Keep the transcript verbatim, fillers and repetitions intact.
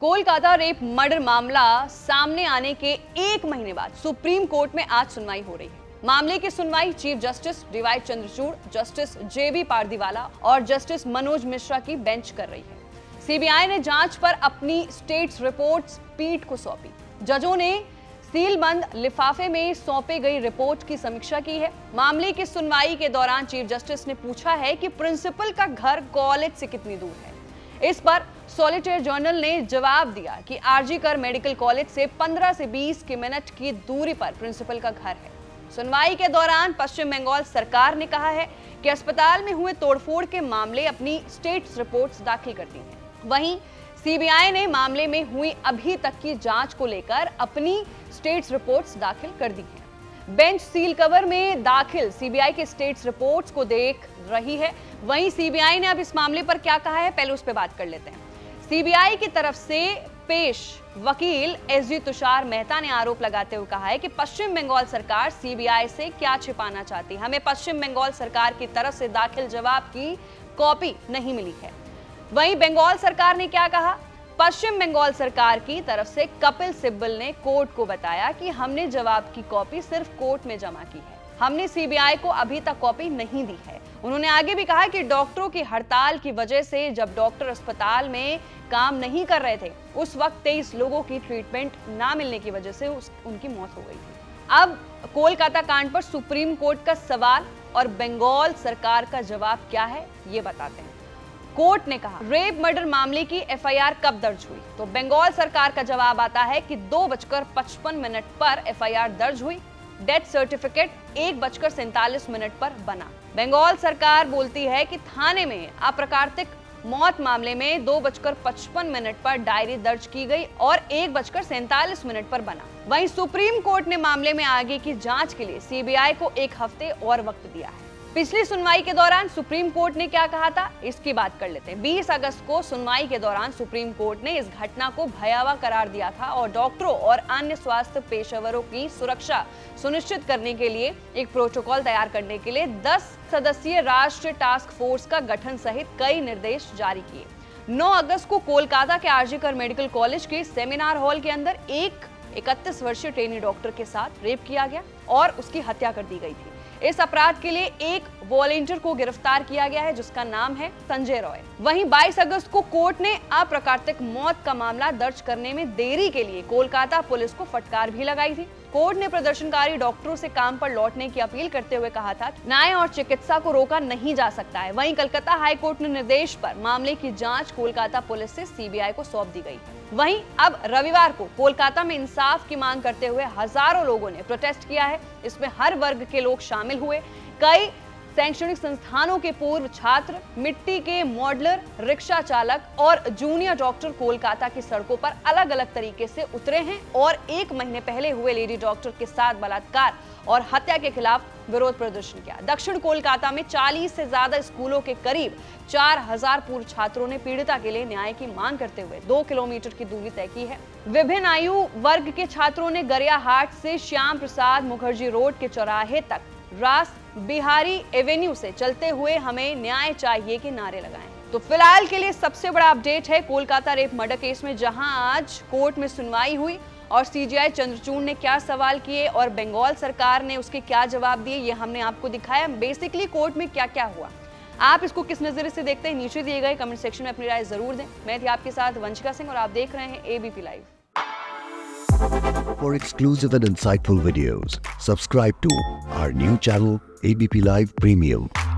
Kolkata rape murder मामला सामने आने के एक महीने बाद सुप्रीम कोर्ट में आज सुनवाई हो रही है। मामले की सुनवाई chief justice DY Chandrachud, justice JB Pardiwala और जस्टिस मनोज मिश्रा की बेंच कर रही है। सीबीआई ने जांच पर अपनी स्टेट्स रिपोर्ट्स पीठ को सौंपी। जजों ने सीलबंद लिफाफे में सौंपे गई रिपोर्ट की समीक्षा की है। मामले की सुनवाई के दौरान चीफ जस्टिस ने पूछा है कि प्रिंसिपल का घर कॉलेज से कितनी दूर है। इस पर सॉलिसिटर जनरल ने जवाब दिया कि आरजी कर मेडिकल कॉलेज से पंद्रह से बीस के मिनट की दूरी पर प्रिंसिपल का घर है। सुनवाई के दौरान पश्चिम बंगाल सरकार ने कहा है कि अस्पताल में हुए तोड़फोड़ के मामले अपनी स्टेट्स रिपोर्ट्स दाखिल करती हैं। वहीं सीबीआई ने मामले में हुई अभी तक की जांच को लेकर अपनी स्टेट्स रिपोर्ट्स दाखिल कर दी है। बेंच सील कवर में दाखिल सीबीआई के स्टेट्स रिपोर्ट्स को देख रही है। वहीं सीबीआई ने अब इस मामले पर क्या कहा है, पहले उस पर बात कर लेते हैं। सीबीआई की तरफ से पेश वकील एसजी तुषार मेहता ने आरोप लगाते हुए कहा है कि पश्चिम बंगाल सरकार सीबीआई से क्या छिपाना चाहती है, हमें पश्चिम बंगाल सरकार की तरफ से दाखिल जवाब की कॉपी नहीं मिली है। वहीं बंगाल सरकार ने क्या कहा, पश्चिम बंगाल सरकार की तरफ से कपिल सिब्बल ने कोर्ट को बताया कि हमने जवाब की कॉपी सिर्फ कोर्ट में जमा की है, हमने सीबीआई को अभी तक कॉपी नहीं दी है। उन्होंने आगे भी कहा कि डॉक्टरों की हड़ताल की वजह से जब डॉक्टर अस्पताल में काम नहीं कर रहे थे उस वक्त तेईस लोगों की ट्रीटमेंट ना मिलने की वजह से उस, उनकी मौत हो गई थी। अब कोलकाता कांड पर सुप्रीम कोर्ट का सवाल और बंगाल सरकार का जवाब क्या है, ये बताते हैं। कोर्ट ने कहा रेप मर्डर मामले की एफआईआर कब दर्ज हुई, तो बंगाल सरकार का जवाब आता है कि दो बजकर पचपन मिनट पर एफआईआर दर्ज हुई। डेथ सर्टिफिकेट एक बजकर सैंतालीस मिनट पर बना। बंगाल सरकार बोलती है कि थाने में अप्राकृतिक मौत मामले में दो बजकर पचपन मिनट पर डायरी दर्ज की गई और एक बजकर सैंतालीस मिनट पर बना। वहीं सुप्रीम कोर्ट ने मामले में आगे की जांच के लिए सीबीआई को एक हफ्ते और वक्त दिया है। पिछली सुनवाई के दौरान सुप्रीम कोर्ट ने क्या कहा था, इसकी बात कर लेते हैं। बीस अगस्त को सुनवाई के दौरान सुप्रीम कोर्ट ने इस घटना को भयावह करार दिया था और डॉक्टरों और अन्य स्वास्थ्य पेशेवरों की सुरक्षा सुनिश्चित करने के लिए एक प्रोटोकॉल तैयार करने के लिए दस सदस्यीय राष्ट्रीय टास्क फोर्स का गठन सहित कई निर्देश जारी किए। नौ अगस्त को कोलकाता के आरजी कर मेडिकल कॉलेज के सेमिनार हॉल के अंदर एक इकतीस वर्षीय ट्रेनी डॉक्टर के साथ रेप किया गया और उसकी हत्या कर दी गई थी। इस अपराध के लिए एक वॉलंटियर को गिरफ्तार किया गया है जिसका नाम है संजय रॉय। वहीं बाईस अगस्त को कोर्ट ने अप्राकृतिक मौत का मामला दर्ज करने में देरी के लिए कोलकाता पुलिस को फटकार भी लगाई थी। कोर्ट ने प्रदर्शनकारी डॉक्टरों से काम पर लौटने की अपील करते हुए कहा था न्याय और चिकित्सा को रोका नहीं जा सकता है। वहीं कलकत्ता हाईकोर्ट ने निर्देश पर मामले की जांच कोलकाता पुलिस से सीबीआई को सौंप दी गई। वहीं अब रविवार को कोलकाता में इंसाफ की मांग करते हुए हजारों लोगों ने प्रोटेस्ट किया है। इसमें हर वर्ग के लोग शामिल हुए। कई शैक्षणिक संस्थानों के पूर्व छात्र, मिट्टी के मॉडलर, रिक्शा चालक और जूनियर डॉक्टर कोलकाता की सड़कों पर अलग अलग तरीके से उतरे हैं और एक महीने पहले हुए लेडी डॉक्टर के साथ बलात्कार और हत्या के खिलाफ विरोध प्रदर्शन किया। दक्षिण कोलकाता में चालीस से ज्यादा स्कूलों के करीब चार हजार पूर्व छात्रों ने पीड़िता के लिए न्याय की मांग करते हुए दो किलोमीटर की दूरी तय की है। विभिन्न आयु वर्ग के छात्रों ने गरियाहाट से श्याम प्रसाद मुखर्जी रोड के चौराहे तक रास बिहारी एवेन्यू से चलते हुए हमें न्याय चाहिए के नारे लगाएं। तो फिलहाल के लिए सबसे बड़ा अपडेट है कोलकाता रेप मर्डर केस में, जहां आज कोर्ट में सुनवाई हुई और सीजेआई चंद्रचूड़ ने क्या सवाल किए और बंगाल सरकार ने उसके क्या जवाब दिए, ये हमने आपको दिखाया। बेसिकली कोर्ट में क्या क्या हुआ, आप इसको किस नजर से देखते हैं, नीचे दिए गए कमेंट सेक्शन में अपनी राय जरूर दें। मैं थी आपके साथ वंशिका सिंह और आप देख रहे हैं ABP live. For exclusive and insightful videos, subscribe to our new channel A B P Live Premium.